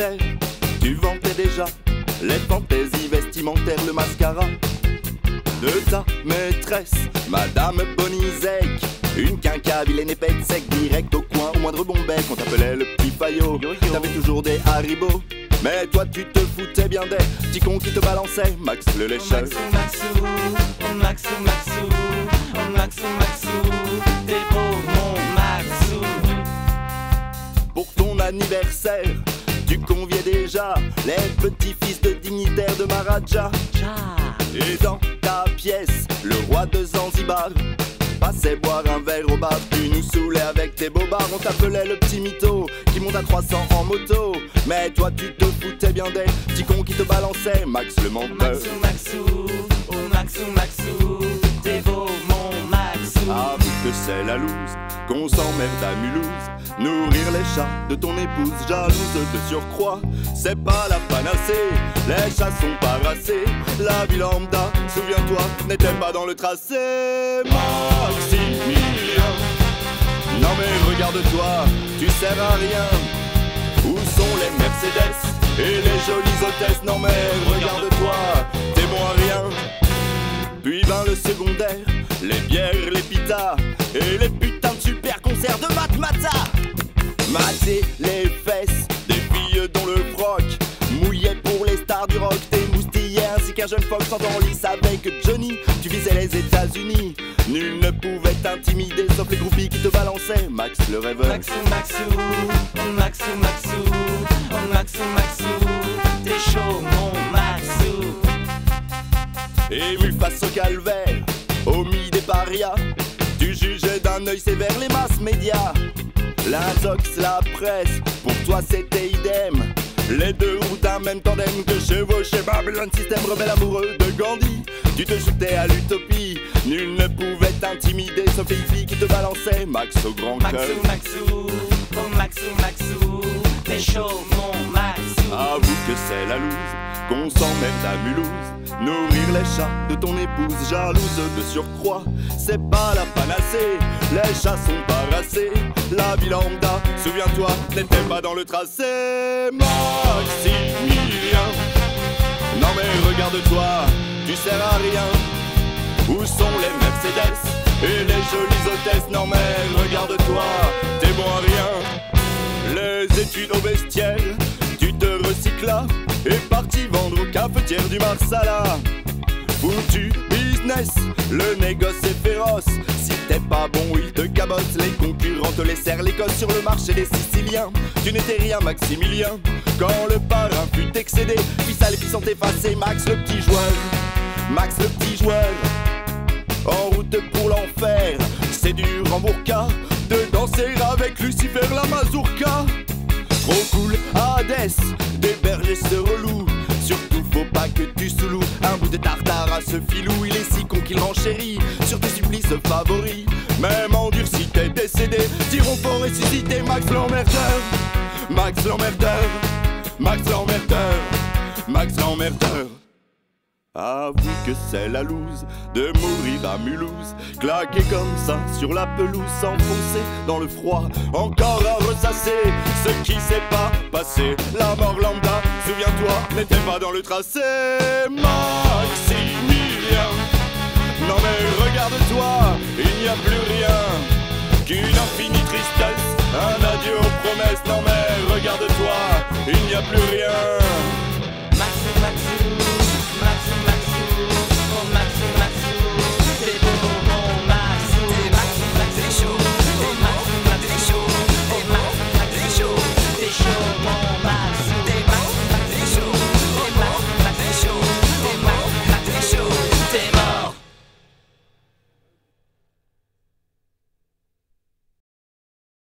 commentaires. Tu vantais déjà les fantaisies vestimentaires, le mascara de ta maîtresse, Madame Bonizec. Une quinca, vilaine épée sec, direct au coin, au moindre bombay. On t'appelait le petit faillot, t'avais toujours des haribots. Mais toi tu te foutais bien des petits cons qui te balançaient. Max le lécheur, oh Maxou, oh Maxou, oh Maxou, oh Maxou, oh Maxou, t'es beau mon Maxou. Pour ton anniversaire, tu conviais déjà les petits fils de dignitaires de Maharaja. Et dans ta pièce, le roi de Zanzibar passait boire un verre au bar, tu nous saoulais avec tes bobards. On t'appelait le petit mytho qui monte à 300 en moto. Mais toi tu te foutais bien des petits cons qui te balançaient. Max le menteur, Maxou, Maxou, oh Maxou, Maxou, t'es beau mon Maxou. Ah vu que c'est la loose, qu'on s'emmerde à Mulhouse. Nourrir les chats de ton épouse jalouse de surcroît, c'est pas la panacée, les chats sont pas rassés. La vie lambda, souviens-toi, n'était pas dans le tracé. Maximilien, non mais regarde-toi, tu sers à rien. Où sont les Mercedes et les jolies hôtesses? Non mais regarde-toi, t'es bon à rien. Puis vint le secondaire, les bières, les pitas et les putains de super concerts de Matmatah. Mater les fesses des filles dont le froc mouillait pour les stars du rock. T'es moustillé ainsi qu'un jeune fox en lice avec Johnny. Tu visais les États-Unis, nul ne pouvait t'intimider sauf les groupies qui te balançaient. Max le rêveur, Maxou, Maxou, oh Maxou, Maxou, oh Maxou, Maxou, t'es chaud mon Maxou. Ému face au calvaire, omis des parias, tu jugeais d'un œil sévère les masses médias. L'intox, la presse, pour toi c'était idem. Les deux roues d'un même tandem que chevauchait Babylon, système rebelle amoureux de Gandhi. Tu te jetais à l'utopie, nul ne pouvait t'intimider sauf les filles qui te balançaient. Max au grand cœur, Maxou, Maxou, oh Maxou, Maxou, t'es chaud mon Maxou. Avoue que c'est la loose, qu'on s'emmerde à Mulhouse. Nourrir les chats de ton épouse jalouse de surcroît, c'est pas la panacée, les chats sont pas rassés. La vie lambda, souviens-toi, n'était pas dans le tracé. Maximilien, non mais regarde-toi, tu sers à rien. Où sont les Mercedes et les jolies hôtesses? Non mais regarde-toi, t'es bon à rien. Les études au bestiaire, tu te recyclas et parti vendre aux cafetières du Marsala. Foutu business, le négoce est féroce. Si t'es pas bon, ils te cabossent. Les concurrents te les serrent les cosses sur le marché des Siciliens. Tu n'étais rien, Maximilien, quand le parrain fut excédé. Puis sale et puis sans t'effacer, Max le petit joueur, Max le petit joueur. En route pour l'enfer, c'est dur en burqa de danser avec Lucifer la mazurka. Trop cool, Hadès, des bergers se relouent. Surtout faut pas que tu sous-loues un bout de tartare à ce filou. Il est si con qu'il renchérit sur tes supplices favoris. Même endurci t'es décédé, tirons pour ressusciter. Max l'emmerdeur, Max l'emmerdeur, Max l'emmerdeur, Max l'emmerdeur. Avoue que c'est la loose de mourir à Mulhouse, claqué comme ça sur la pelouse, s'enfoncer dans le froid, encore à ressasser ce qui s'est pas passé. La mort lambda, souviens-toi, n'était pas dans le tracé. Maximilien, non mais regarde-toi, il n'y a plus rien qu'une infinie tristesse, un adieu aux promesses. Non mais regarde-toi, il n'y a plus rien.